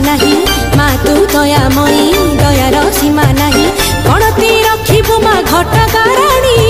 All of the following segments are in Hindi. नहीं माँ तू दयामयी दयार सीमा नहीं गणती रखिबु माँ घटगाराणी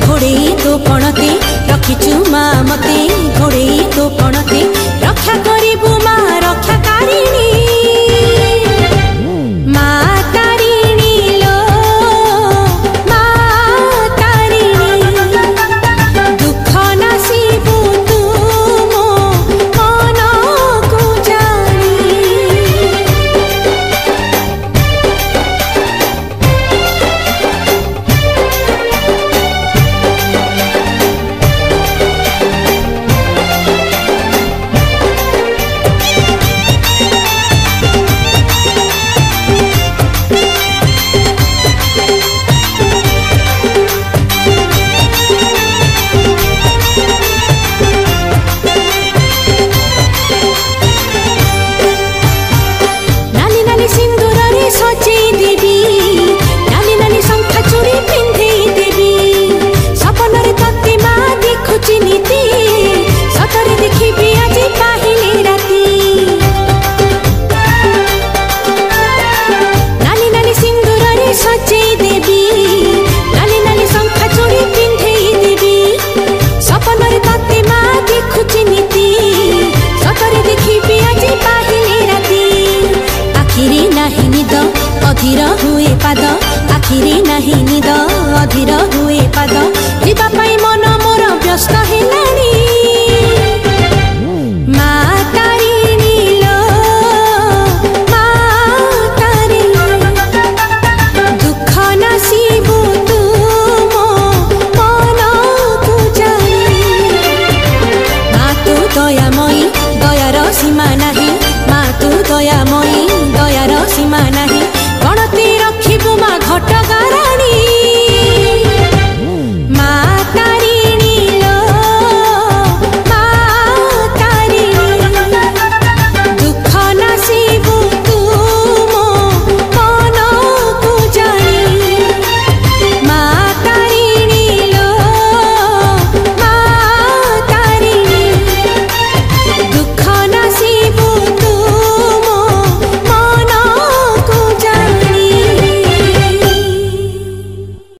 घोड़े तो पण